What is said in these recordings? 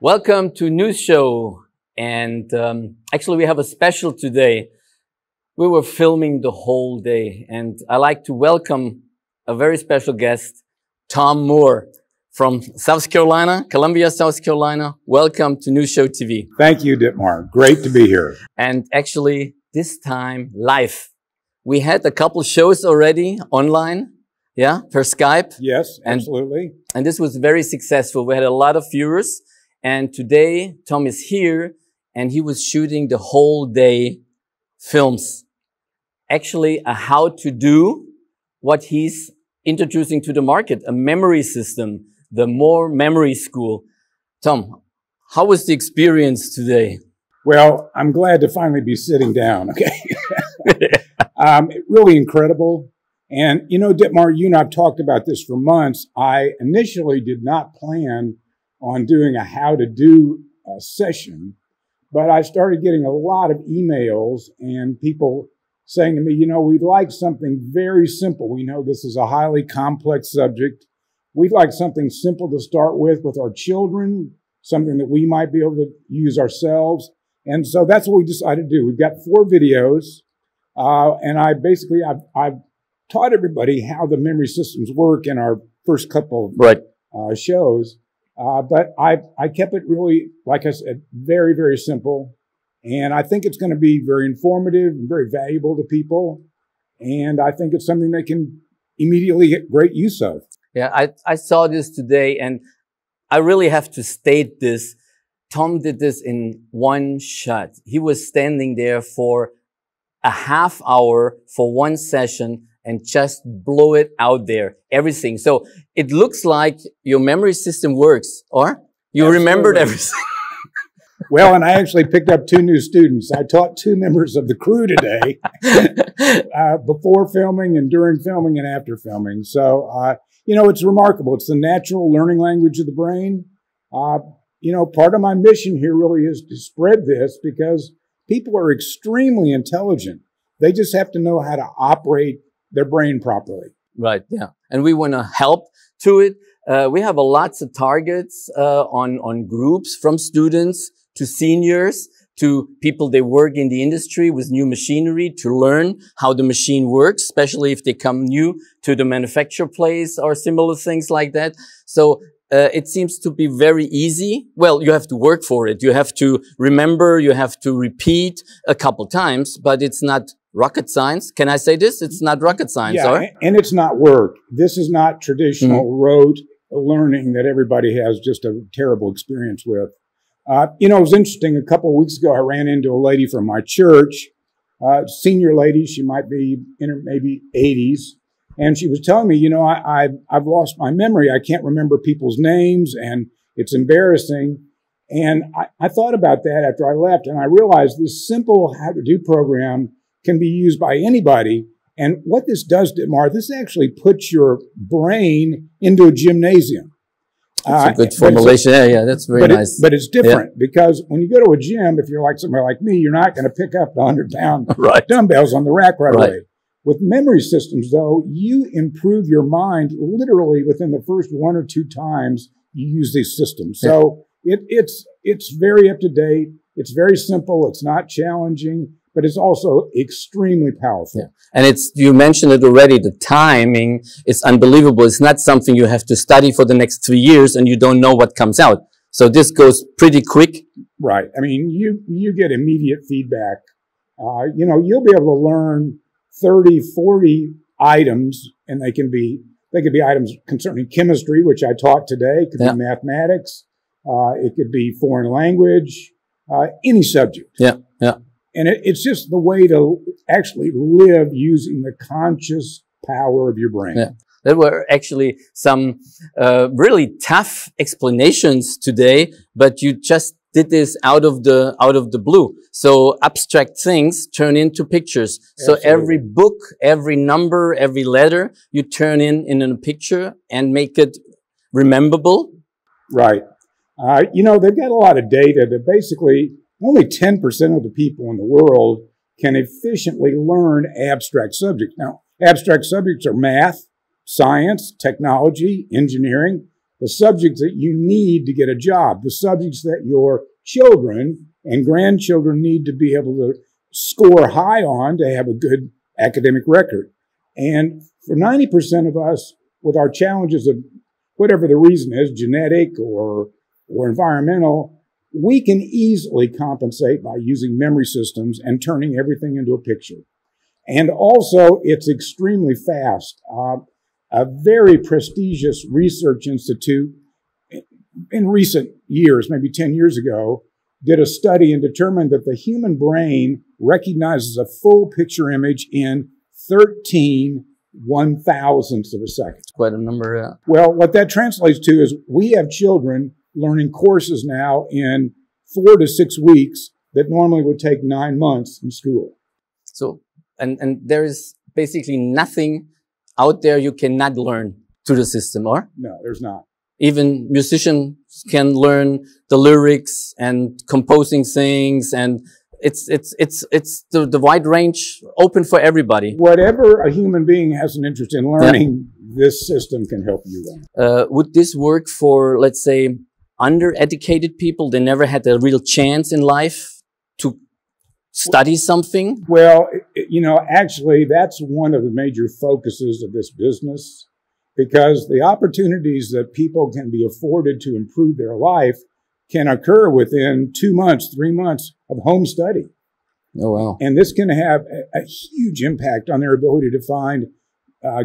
Welcome to News Show, and actually we have a special today. We were filming the whole day, and I like to welcome a very special guest, Tom Moore from South Carolina, Columbia, South Carolina. Welcome to News Show TV. Thank you, Dietmar. Great to be here. And actually, this time live. We had a couple shows already online, yeah, per Skype. Yes, absolutely. And this was very successful. We had a lot of viewers. And today, Tom is here, and he was shooting the whole day films. Actually, a how to do what he's introducing to the market, a memory system, the Moore Memory School. Tom, how was the experience today? Well, I'm glad to finally be sitting down, okay? Really incredible. And, you know, Dietmar, you and I have talked about this for months. I initially did not plan on doing a how-to-do session, but I started getting a lot of emails and people saying to me, you know, we'd like something very simple. We know this is a highly complex subject. We'd like something simple to start with our children, something that we might be able to use ourselves. And so that's what we decided to do. We've got 4 videos, and I've taught everybody how the memory systems work in our first couple of shows. But I kept it really, like I said, very, very simple. And I think it's going to be very informative and very valuable to people. And I think it's something they can immediately get great use of. Yeah, I saw this today, and I really have to state this. Tom did this in one shot. He was standing there for a half hour for one session and just blow it out there, everything. So it looks like your memory system works, or you remembered everything. Well, and I actually picked up 2 new students. I taught 2 members of the crew today, before filming and during filming and after filming. So, you know, it's remarkable. It's the natural learning language of the brain. You know, part of my mission here really is to spread this because people are extremely intelligent. They just have to know how to operate their brain properly. Right, yeah. And we want to help to it. We have lots of targets on groups from students to seniors to people they work in the industry with new machinery to learn how the machine works, especially if they come new to the manufacture place or similar things like that. So it seems to be very easy. Well, you have to work for it. You have to remember, you have to repeat a couple times, but it's not rocket science. Can I say this? It's not rocket science, and it's not work. This is not traditional rote learning that everybody has just a terrible experience with. You know, it was interesting. A couple of weeks ago, I ran into a lady from my church, senior lady. She might be in her maybe 80s. And she was telling me, you know, I've lost my memory. I can't remember people's names, and it's embarrassing. And I thought about that after I left, and I realized this simple how-to-do program can be used by anybody. And what this does, Dietmar, this actually puts your brain into a gymnasium. That's a good formulation. Yeah, that's very nice. But it's different because when you go to a gym, if you're like somebody like me, you're not going to pick up the 100-pound dumbbells on the rack right away. With memory systems, though, you improve your mind literally within the first 1 or 2 times you use these systems. So it's very up to date. It's very simple. It's not challenging, but it's also extremely powerful. Yeah. And it's, you mentioned it already, the timing is unbelievable. It's not something you have to study for the next 3 years and you don't know what comes out. So this goes pretty quick. Right. I mean, you get immediate feedback. You know, you'll be able to learn 30, 40 items, and they could be items concerning chemistry, which I taught today. It could be mathematics. It could be foreign language, any subject. Yeah, yeah. And it's just the way to actually live using the conscious power of your brain. Yeah. There were actually some really tough explanations today, but you just did this out of the blue. So abstract things turn into pictures. Absolutely. So every book, every number, every letter, you turn in a picture and make it rememberable. Right. You know, they've got a lot of data that basically only 10% of the people in the world can efficiently learn abstract subjects. Now, abstract subjects are math, science, technology, engineering, the subjects that you need to get a job, the subjects that your children and grandchildren need to be able to score high on to have a good academic record. And for 90% of us, with our challenges of whatever the reason is, genetic or environmental, we can easily compensate by using memory systems and turning everything into a picture. And also, it's extremely fast. A very prestigious research institute in recent years, maybe 10 years ago, did a study and determined that the human brain recognizes a full picture image in 13 one-thousandths of a second. Quite a number, yeah. Well, what that translates to is we have children learning courses now in 4 to 6 weeks that normally would take 9 months in school. So, and there is basically nothing out there you cannot learn through the system, or? No, there's not. Even musicians can learn the lyrics and composing things, and it's the wide range open for everybody. Whatever a human being has an interest in learning, yeah, this system can help you learn. Would this work for, let's say, under-educated people? They never had a real chance in life to study something? Well, you know, actually, that's one of the major focuses of this business, because the opportunities that people can be afforded to improve their life can occur within 2 months, 3 months of home study. Oh, wow. And this can have a huge impact on their ability to find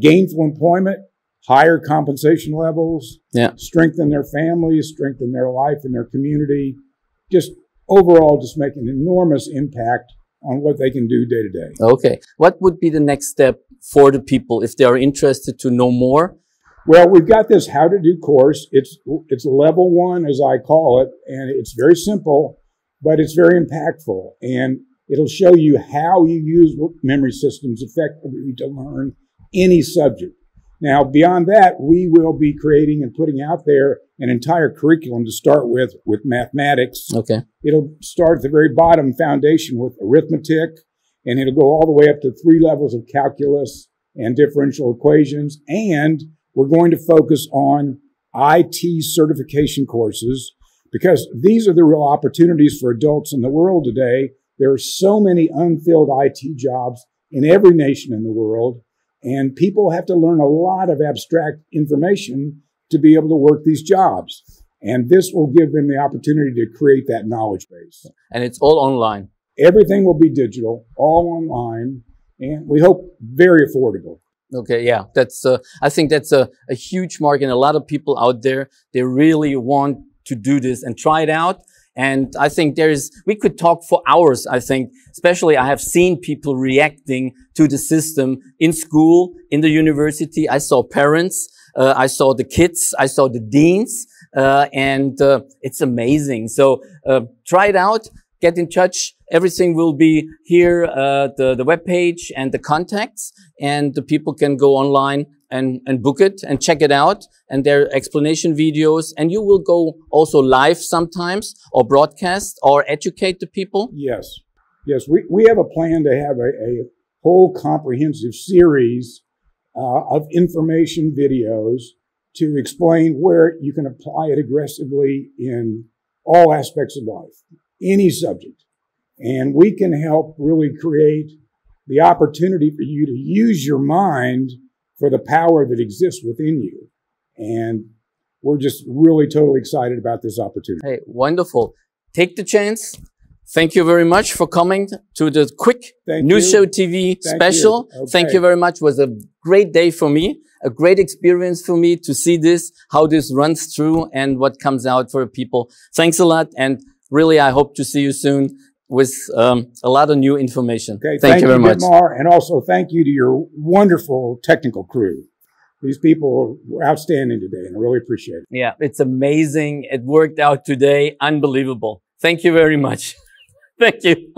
gainful employment, higher compensation levels, yeah, strengthen their families, strengthen their life and their community, just overall just make an enormous impact on what they can do day to day. Okay. What would be the next step for the people if they are interested to know more? Well, we've got this How to Do course. It's level one, as I call it, and it's very simple, but it's very impactful. And it'll show you how you use memory systems effectively to learn any subject. Now, beyond that, we will be creating and putting out there an entire curriculum to start with mathematics. Okay. It'll start at the very bottom foundation with arithmetic, and it'll go all the way up to 3 levels of calculus and differential equations. And we're going to focus on IT certification courses, because these are the real opportunities for adults in the world today. There are so many unfilled IT jobs in every nation in the world, and people have to learn a lot of abstract information to be able to work these jobs. And this will give them the opportunity to create that knowledge base. And it's all online. Everything will be digital, all online, and we hope very affordable. Okay, yeah, that's. I think that's a huge market, and a lot of people out there, they really want to do this and try it out. And I think we could talk for hours, I think. Especially I have seen people reacting to the system in school, in the university. I saw parents, I saw the kids, I saw the deans, and it's amazing. So try it out, get in touch. Everything will be here, the webpage and the contacts, and the people can go online and book it and check it out, and there are explanation videos, and you will go also live sometimes or broadcast or educate the people? Yes. Yes, we have a plan to have a whole comprehensive series of information videos to explain where you can apply it aggressively in all aspects of life, any subject. And we can help really create the opportunity for you to use your mind for the power that exists within you. And we're just really totally excited about this opportunity. Hey, wonderful. Take the chance. Thank you very much for coming to the quick News Show TV special. Okay. Thank you very much. It was a great day for me, a great experience for me to see this, how this runs through and what comes out for people. Thanks a lot. And really, I hope to see you soon with a lot of new information. Okay, thank you very much. Dietmar, and also thank you to your wonderful technical crew. These people were outstanding today, and I really appreciate it. Yeah, it's amazing. It worked out today. Unbelievable. Thank you very much. Thank you.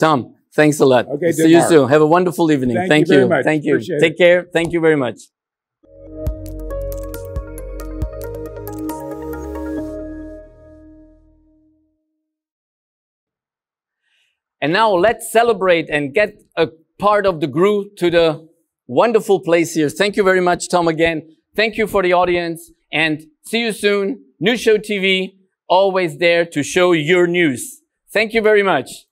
Tom, thanks a lot. Okay, see you soon. Have a wonderful evening. Thank you very much. Thank you. Appreciate Take care. Thank you very much. And now let's celebrate and get a part of the groove to the wonderful place here. Thank you very much, Tom, again. Thank you for the audience, and See you soon. New Show TV, always there to show your news. Thank you very much.